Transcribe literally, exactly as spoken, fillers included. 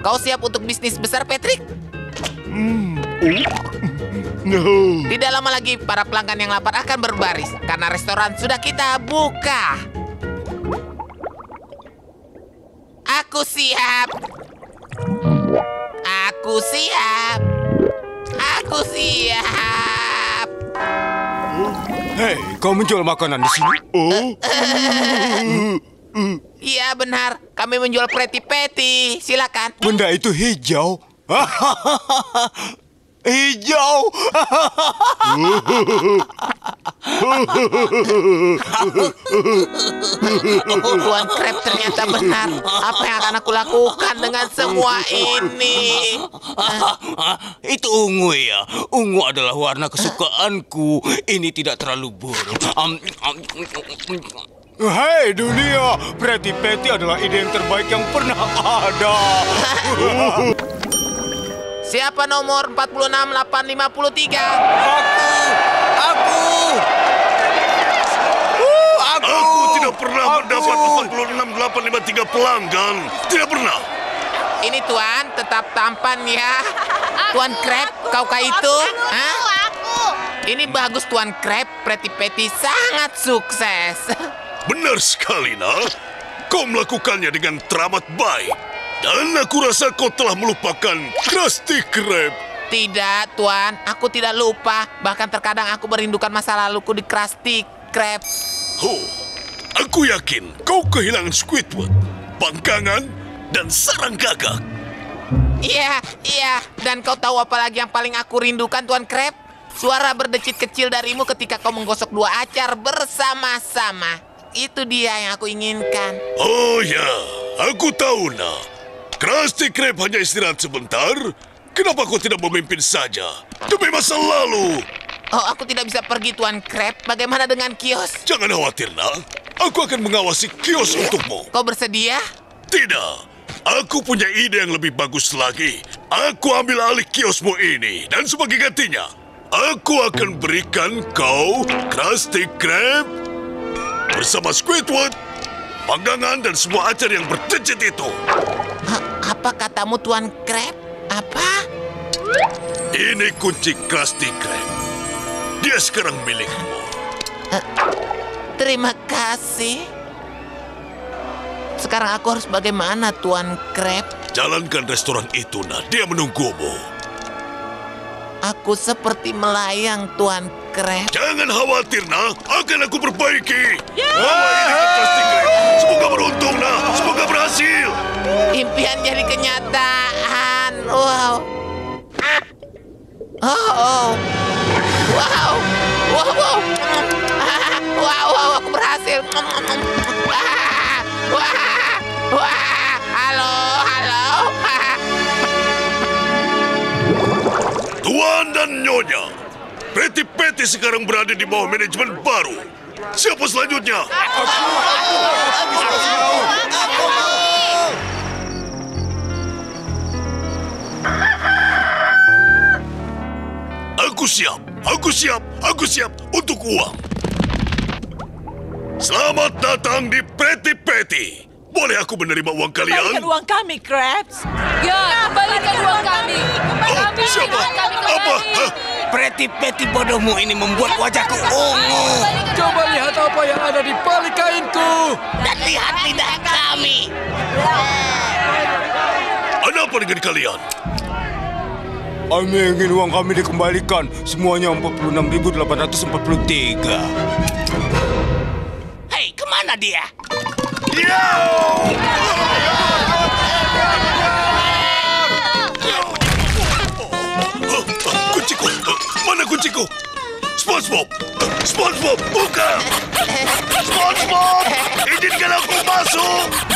Kau siap untuk bisnis besar, Patrick? Hmm. No. Tidak lama lagi, para pelanggan yang lapar akan berbaris karena restoran sudah kita buka. Aku siap. Aku siap. Aku siap. Hei, kau menjual makanan di sini? Oh. Iya benar, kami menjual Pretty Petty. Silakan. Benda itu hijau. Hijau. Tuan Krab ternyata benar. Apa yang akan aku lakukan dengan semua ini? Itu ungu ya. Ungu adalah warna kesukaanku. Ini tidak terlalu buruk. Hei dunia, Pretty Patty adalah ide yang terbaik yang pernah ada. Siapa nomor empat puluh enam ribu delapan ratus lima puluh tiga? Aku! Aku! Uh, aku! Aku tidak pernah aku. Mendapat empat puluh enam ribu delapan ratus lima puluh tiga pelanggan. Tidak pernah. Ini Tuan, tetap tampan ya. Tuan Krab, kaukah itu? Aku, Hah? aku. Ini bagus Tuan Krab, Pretty Patty sangat sukses. Benar sekali, nak. Kau melakukannya dengan teramat baik. Dan aku rasa kau telah melupakan Krusty Krab. Tidak, Tuan. Aku tidak lupa. Bahkan terkadang aku merindukan masa laluku di Krusty Krab. Oh, aku yakin kau kehilangan Squidward, bangkangan, dan sarang gagak. Iya, iya. Dan kau tahu apa lagi yang paling aku rindukan, Tuan Krab? Suara berdecit kecil darimu ketika kau menggosok dua acar bersama-sama. Itu dia yang aku inginkan. Oh ya, aku tahu, nak. Krusty Krab hanya istirahat sebentar. Kenapa kau tidak memimpin saja? Demi masa lalu. Oh, aku tidak bisa pergi, Tuan Krab. Bagaimana dengan kios? Jangan khawatir, nak. Aku akan mengawasi kios untukmu. Kau bersedia? Tidak. Aku punya ide yang lebih bagus lagi. Aku ambil alih kiosmu ini. Dan sebagai gantinya, aku akan berikan kau Krusty Krab bersama Squidward, panggangan, dan semua acar yang berdecit itu. Apa katamu, Tuan Krab? Apa? Ini kunci Krusty Krab. Dia sekarang milikmu. Uh, terima kasih. Sekarang aku harus bagaimana, Tuan Krab? Jalankan restoran itu, nah. Dia menunggumu. Aku seperti melayang, Tuan Krab. Jangan khawatir, nah. Akan aku perbaiki. Yeah! Bawa ini ke Krusty Krab. Semoga beruntung, nah. Semoga berhasil. Impian jadi kenyataan. Wow. Oh, oh. Wow. Wow, wow. Wow, wow, aku berhasil. Wah, wah, wah. Halo, halo. Tuan dan Nyonya, Pretty Patty sekarang berada di bawah manajemen baru. Siapa selanjutnya? Aku, aku, aku, aku, aku, aku. Aku siap, aku siap, aku siap untuk uang. Selamat datang di Pretty Patty. Boleh aku menerima uang kalian? Kembalikan uang kami, Krabs. Ya, kembalikan uang kami. Oh, siapa? Apa? Pretty Patty bodohmu ini membuat wajahku ungu. Coba lihat apa yang ada di balik kainku. Dan lihat lidah kami. Ada apa dengan kalian? Kami ingin uang kami dikembalikan. Semuanya empat puluh enam ribu delapan ratus empat puluh tiga. Hei, kemana dia? Yo! Kunciku! Mana kunciku? SpongeBob! SpongeBob, buka! SpongeBob! Izinkan aku masuk!